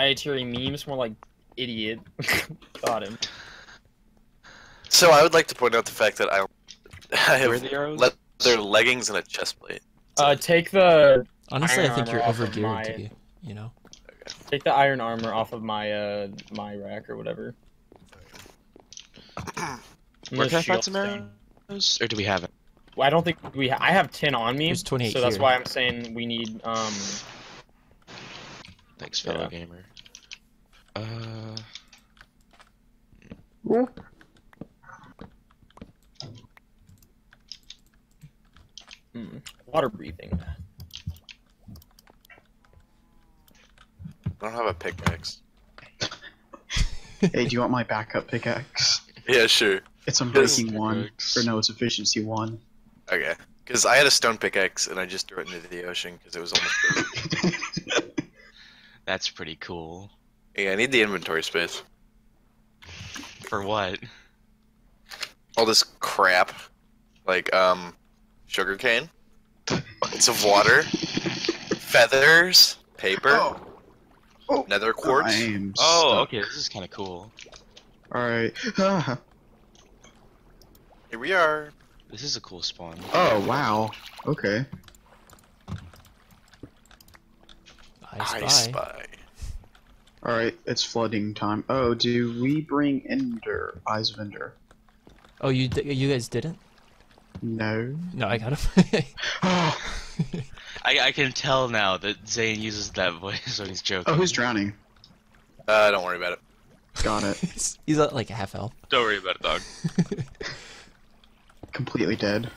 dietary memes, more like idiot. Got him. So I would like to point out the fact that I have leather leggings and a chest plate. So take the honestly, I think you're overgeared to be, you know. Okay. Take the iron armor off of my my rack or whatever. Where can I find some arrows? Or do we have it? Well, I don't think we. I have 10 on me, so that's why I'm saying we need. Thanks, fellow gamer. Yeah. Water breathing. I don't have a pickaxe. Hey, do you want my backup pickaxe? Yeah, sure. It's a breaking one, or no, it's efficiency one. Okay, because I had a stone pickaxe and I just threw it into the ocean because it was almost. That's pretty cool. Yeah, I need the inventory space. For what? All this crap, like sugar cane, buckets of water, feathers, paper, nether quartz. Oh, okay, this is kind of cool. All right. Here we are. This is a cool spawn. Oh, wow. Okay. I spy. Alright, it's flooding time. Oh, do we bring Ender? Eyes of Ender. Oh, you guys didn't? No. No, I got him. I can tell now that Zane uses that voice when he's joking. Oh, who's drowning? Don't worry about it. Got it. He's like a half elf. Don't worry about it, dog. Completely dead.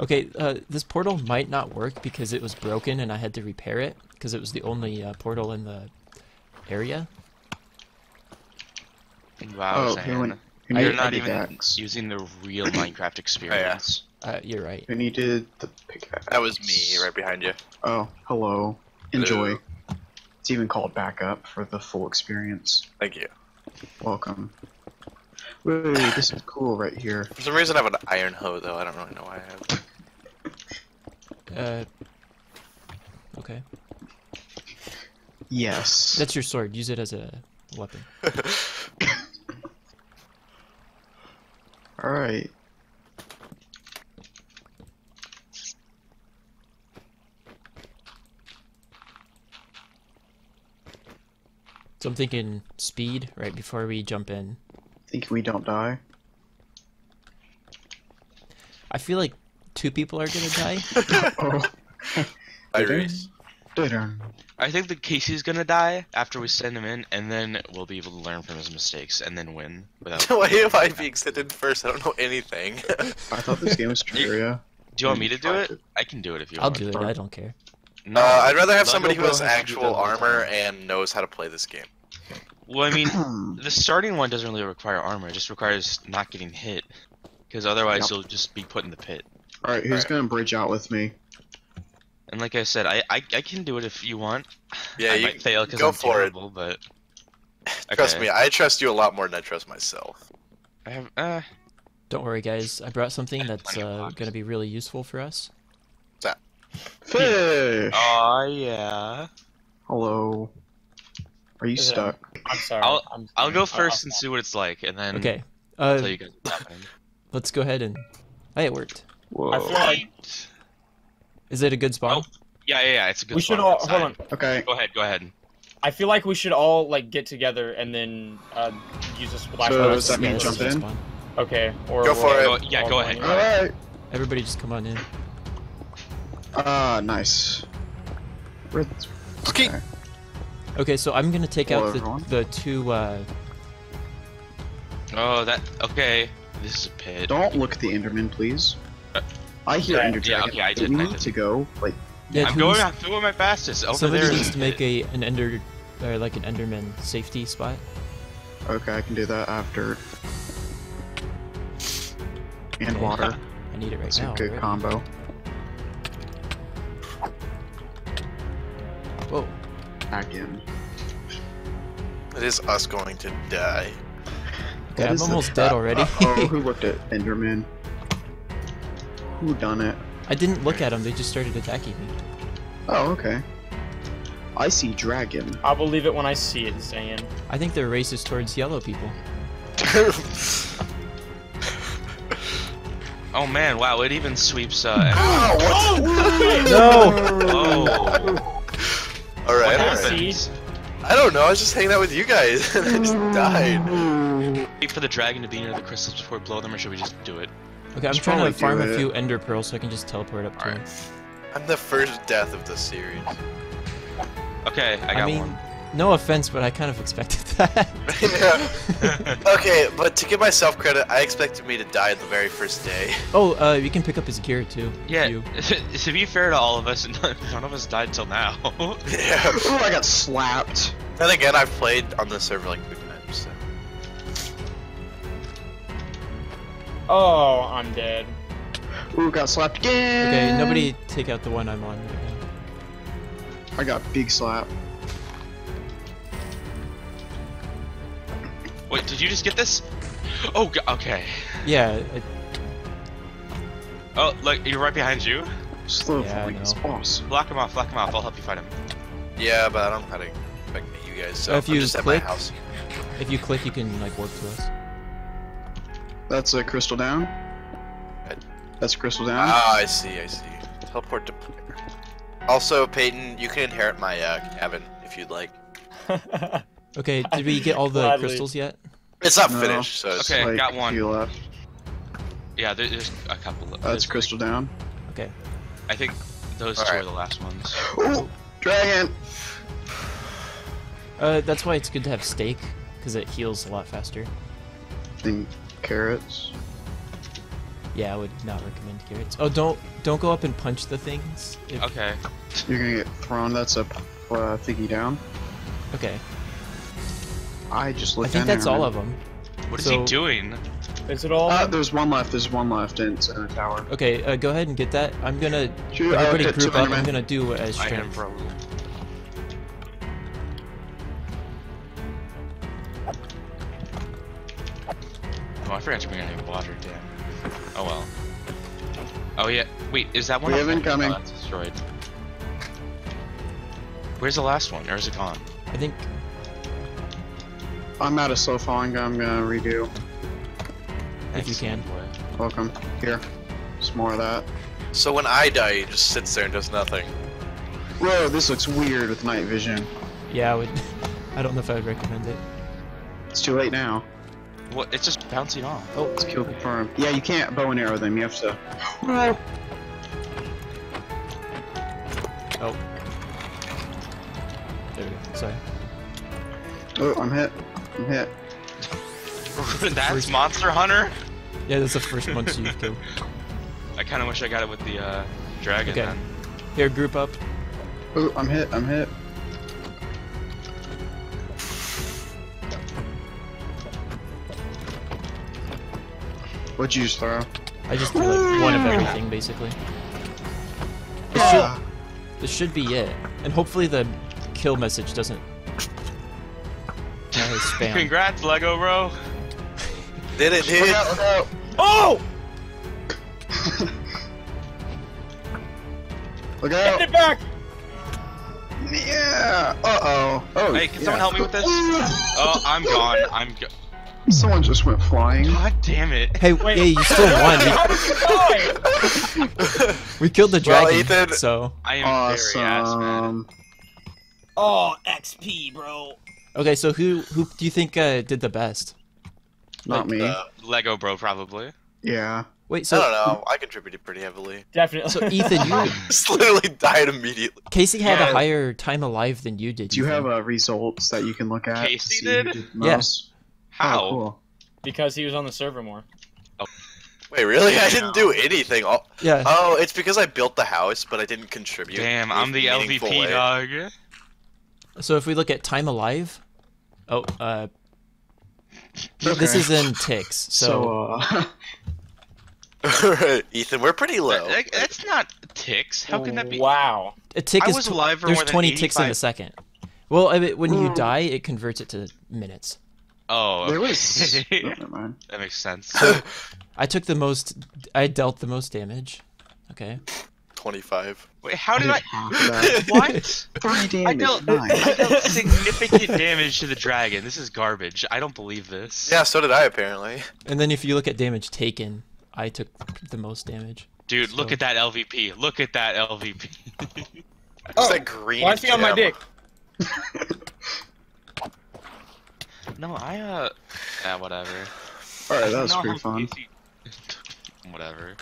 Okay, this portal might not work because it was broken and I had to repair it because it was the only portal in the area. Wow, oh, Zane. You're not even using the real Minecraft experience. Oh, yeah. You're right. We needed the pickaxe. That was me right behind you. Oh, hello. Enjoy. It's even called back up for the full experience. Thank you. Welcome. Wait, this is cool right here. For some reason I have an iron hoe though, I don't really know why I have. Okay. Yes. That's your sword, use it as a weapon. Alright. So I'm thinking speed right before we jump in. Think we don't die. I feel like 2 people are gonna die. I think that Casey's gonna die after we send him in, and then we'll be able to learn from his mistakes and then win. Without. Why am I being sent in first? I don't know anything. I thought this game was trivia. Do you want me to do it? I can do it if you want. I'll do it. I don't care. No, I'd rather have somebody who has actual armor and knows how to play this game. Well, I mean, the starting one doesn't really require armor, it just requires not getting hit. Because otherwise you'll just be put in the pit. Alright, who's gonna bridge out with me? And like I said, I can do it if you want. Yeah, I might fail because I'm terrible, but... Trust me, I trust you a lot more than I trust myself. I have, Don't worry guys, I brought something that's gonna be really useful for us. What's that? Fish! Aw, yeah. Hello. Are you stuck? I'm sorry. I'll go first and see what it's like, and then okay. I'll tell you guys what's happening. Let's go ahead and... Hey, it worked. Whoa. I feel like... Is it a good spawn? Oh, yeah, it's a good spawn. We should all... Hold on. Okay. Go ahead. I feel like we should all, like, get together and then use a splash. So does that mean jump in? Okay. Or go for it. Yeah, go ahead. Alright. Everybody just come on in. Ah, nice. Okay. Okay, so I'm gonna take out the 2. Oh, that okay. This is a pit. Don't look at the Enderman, please. I hear Ender Dragon. Yeah, okay, I need to go. Like, yeah, I'm going. I'm doing my fastest. Over there. Somebody needs to make an Ender, or like an Enderman safety spot. Okay, I can do that after. And water. I need it right now. It's a good combo. Whoa. Back in. It is us going to die. Okay, I'm almost dead already. Oh, who looked at Enderman? Who done it? I didn't look at him, they just started attacking me. Oh, okay. I see dragon. I'll believe it when I see it, Zane. I think they're racist towards yellow people. Oh man, wow, it even sweeps, Oh, no! Oh. Alright, alright. I don't know, I was just hanging out with you guys, and I just died. Wait for the dragon to be near the crystals before we blow them, or should we just do it? Okay, I'm trying to farm a few ender pearls so I can just teleport up to him. I'm the first death of the series. Okay, I got one. No offense, but I kind of expected that. Okay, but to give myself credit, I expected me to die the very first day. Oh, you can pick up his gear too. Yeah, to be fair to all of us, none of us died till now. Yeah. Oh, I got slapped. And again, I've played on this server like 2 times, so. Oh, I'm dead. Ooh, got slapped again. Okay, nobody take out the one I'm on right now. I got big slap. Wait, did you just get this? Oh, okay. Yeah. Oh, look, you're right behind you. Slowly, block him off, block him off. I'll help you fight him. Yeah, but I don't know how to infect you guys. So if you just click, at my house. If you click, you can like warp to us. That's a crystal down. That's crystal down. Ah, I see, I see. Teleport to player. Also, Peyton, you can inherit my cabin if you'd like. Okay, did we get all the crystals yet? It's not finished, so it's okay, like got one. Yeah, there's a couple. That's crystal down. Okay. I think those two are the last ones. Ooh, dragon! That's why it's good to have steak, because it heals a lot faster. And carrots? Yeah, I would not recommend carrots. Oh, don't go up and punch the things. Okay. You're gonna get thrown, that's a thingy down. Okay. I just looked in there. I think that's all of them. What is he doing? Is it all? There's one left, and it's in a tower. Okay, go ahead and get that. I'm gonna everybody group up. I'm gonna do as strength. Oh, I forgot to bring any water. Damn. Oh well. Oh yeah. Wait, is that one? We have incoming. Oh, that's destroyed. Where's the last one? Or is it gone? I think. I'm out of slow falling, I'm gonna redo. If you can. Welcome. Here. Just more of that. So when I die, it just sits there and does nothing. Whoa, this looks weird with night vision. Yeah, I don't know if I would recommend it. It's too late now. What? It's just bouncing off. Oh, it's kill confirmed. Yeah, you can't bow and arrow them, you have to... Oh. There we go. Sorry. Oh, I'm hit. I'm hit. That's Monster Hunter? Yeah, that's the first monster you've killed. I kinda wish I got it with the dragon then. Here, group up. Oh, I'm hit, I'm hit. What'd you just throw? I just threw like one of everything basically. This should be it. And hopefully the kill message doesn't spam. Congrats, LegoBro! Did it, dude! Look out. Oh! Look out! Get it back! Yeah! Uh-oh! Oh, hey, can someone help me with this? Oh, I'm gone. Someone just went flying. God damn it. Hey, wait, hey, you still won. We killed the dragon, Ethan, so... I am very ass, man. Oh, XP, bro. Okay, so who do you think did the best? Not me. LegoBro probably. Yeah. Wait, so I don't know. I contributed pretty heavily. Definitely. So Ethan, you just literally died immediately. Casey had a higher time alive than you did. Do you have results that you can look at? Casey did? Yes. How? Oh, cool. Because he was on the server more. Oh. Wait, really? I didn't do anything. Oh, yeah. Oh, it's because I built the house, but I didn't contribute. Damn, I'm the LVP dog. So if we look at time alive. Oh, this is in ticks, so... Alright, Ethan, we're pretty low. That's not ticks, how can that be? Wow. A tick is... There's 20 ticks in a second. Well, when you die, it converts it to minutes. Oh, okay. Never mind. That makes sense. I dealt the most damage. Okay. 25. Wait, how did I... What? 3 damage. I dealt significant damage to the dragon. This is garbage. I don't believe this. Yeah, so did I, apparently. And then if you look at damage taken, I took the most damage. Dude, so. Look at that LVP. Look at that LVP. Oh, that green why is he on my dick? No, I, yeah, whatever. Alright, that was pretty fun. Whatever.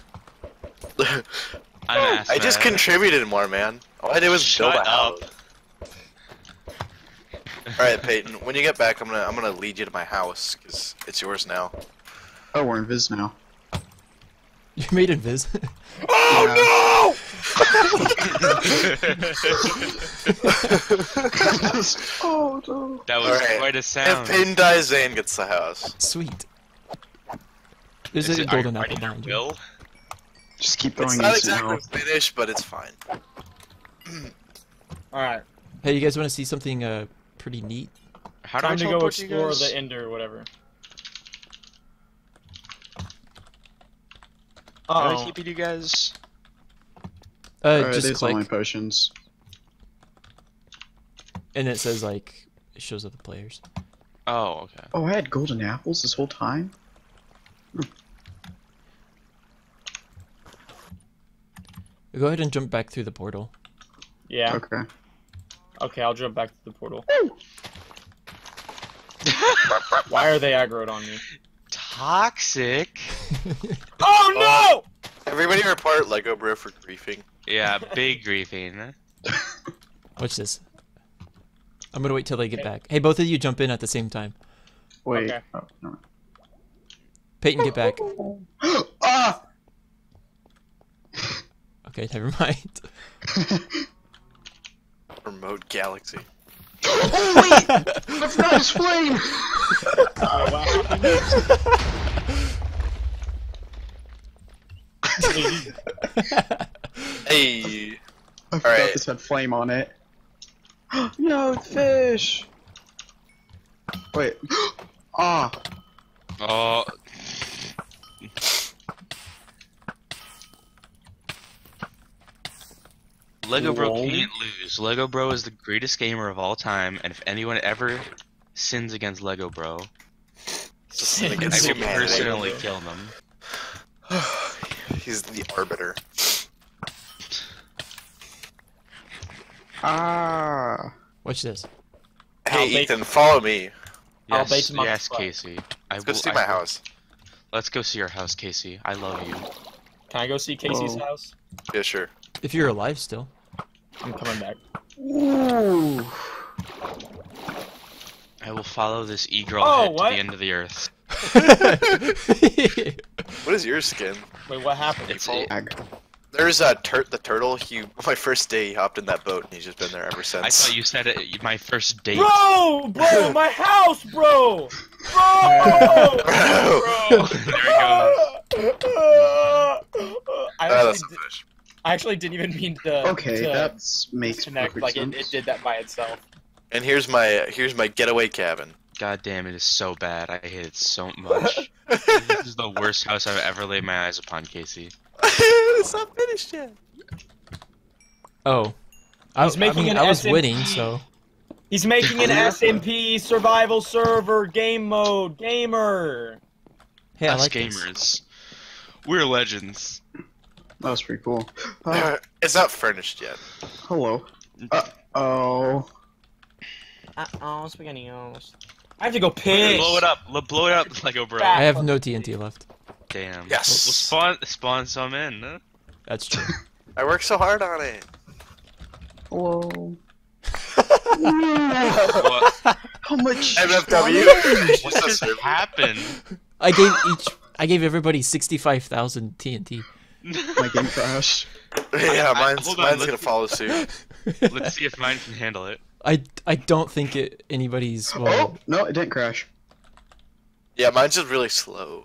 I just contributed more, man. All I did was build a house. Alright, Peyton, when you get back, I'm gonna lead you to my house, because it's yours now. Oh, we're invis now. You made invis? Oh, no! Oh, no. That was quite a sound. If Peyton dies, Zane gets the house. Sweet. There's a golden apple behind you. Just keep throwing. It's not exactly finished, but it's fine. Alright. Hey, you guys want to see something pretty neat? How do I go explore the Ender or whatever? How do I keep you guys? Right, just click. All my potions. And it says, like, it shows up the players. Oh, okay. Oh, I had golden apples this whole time? Hm. Go ahead and jump back through the portal. Yeah. Okay. Okay, I'll jump back through the portal. Why are they aggroed on me? Toxic. Oh no! Everybody report LegoBro for griefing. Yeah, big griefing. Watch this. I'm gonna wait till they get back. Hey, both of you jump in at the same time. Wait. Okay. Oh, no. Peyton, get back. Ah! Okay, never mind. Remote galaxy. Oh wait! That's not his flame! Oh wow. Hey. I forgot this had flame on it. No, fish! Wait. Ah! Oh. LegoBro can't lose. LegoBro is the greatest gamer of all time, and if anyone ever sins against LegoBro, I will personally kill them. He's the arbiter. Ah! Watch this. Hey, Ethan, follow me. Yes, yes, Casey. Let's go see my house. Let's go see your house, Casey. I love you. Can I go see Casey's house? Yeah, sure. If you're alive still. I'm coming back. Ooh. I will follow this e-girl head to the end of the earth. What is your skin? Wait, what happened? It's there's a turtle. My first day he hopped in that boat and he's just been there ever since. I thought you said it. My first date. Bro, my house, bro. Bro. There he goes. That's a fish. I actually didn't even mean to. Okay, that makes connect. Like it did that by itself. And here's my getaway cabin. God damn, it is so bad. I hate it so much. This is the worst house I've ever laid my eyes upon, Casey. It's not finished yet. Oh, I was winning, so. He's making an SMP survival server game mode gamer. Hey, I like gamers. This. We're legends. That was pretty cool. It's not furnished yet. Hello. Uh-oh. Uh-oh, SpaghettiOs. I have to go piss! Blow it up! Blow it up, LegoBro. I have no TNT left. Damn. Yes! We'll spawn some in, huh? That's true. I worked so hard on it! Hello. What? How much? MFW? What just happened? I gave everybody 65,000 TNT. My game crash. Yeah, mine's gonna follow suit. Let's see if mine can handle it. I don't think anybody's. Well... Oh no, it didn't crash. Yeah, mine's just really slow.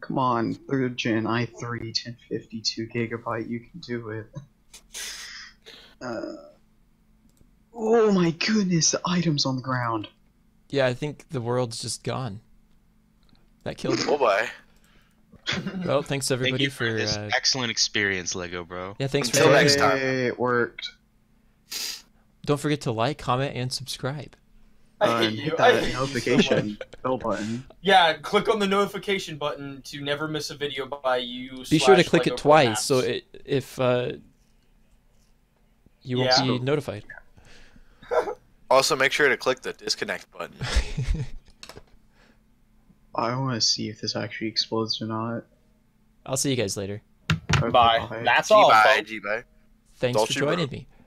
Come on, 3rd gen i3 1050 2 GB, you can do it. Oh my goodness, the items on the ground. Yeah, I think the world's just gone. That killed it. Oh boy. Well, thanks everybody for this excellent experience, Lego Bro. Yeah, thanks for next time. It worked. Don't forget to like, comment, and subscribe. I hate you. I hate notification bell button. Yeah, click on the notification button to never miss a video by you. Be sure to click it twice so it, you won't be notified. Also, make sure to click the disconnect button. I want to see if this actually explodes or not. I'll see you guys later. Okay, bye. That's all. G-bye. Thanks for joining me.